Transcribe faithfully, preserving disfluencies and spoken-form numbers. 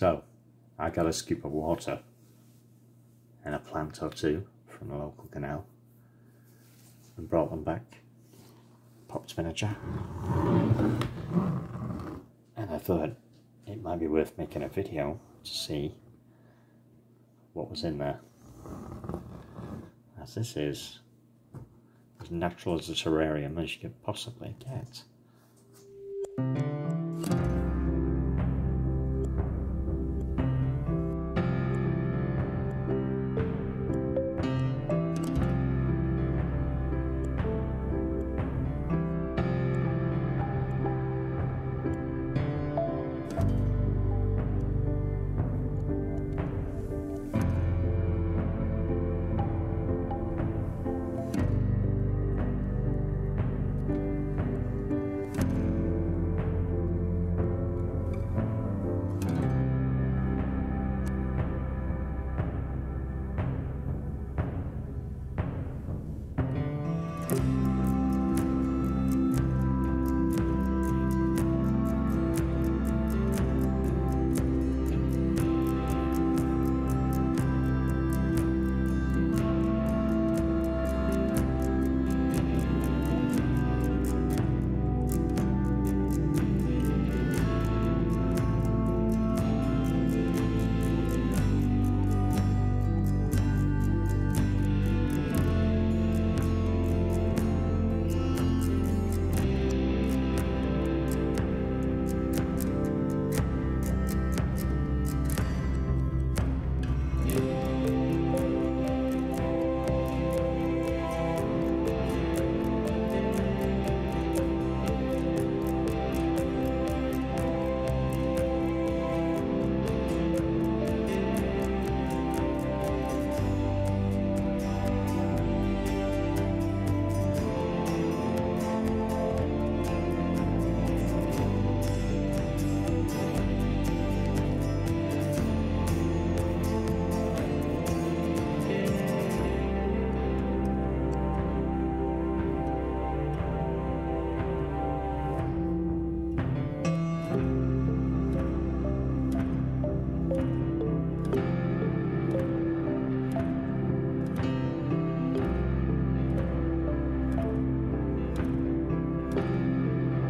So I got a scoop of water and a plant or two from the local canal and brought them back, popped them in a jar, and I thought it might be worth making a video to see what was in there, as this is as natural as a terrarium as you could possibly get.